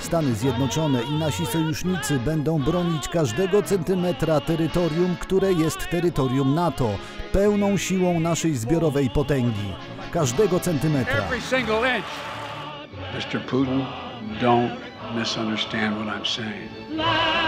Stany Zjednoczone i nasi sojusznicy będą bronić każdego centymetra terytorium, które jest terytorium NATO, pełną siłą naszej zbiorowej potęgi. Każdego centymetra. Mr. Putin, don't misunderstand what I'm saying.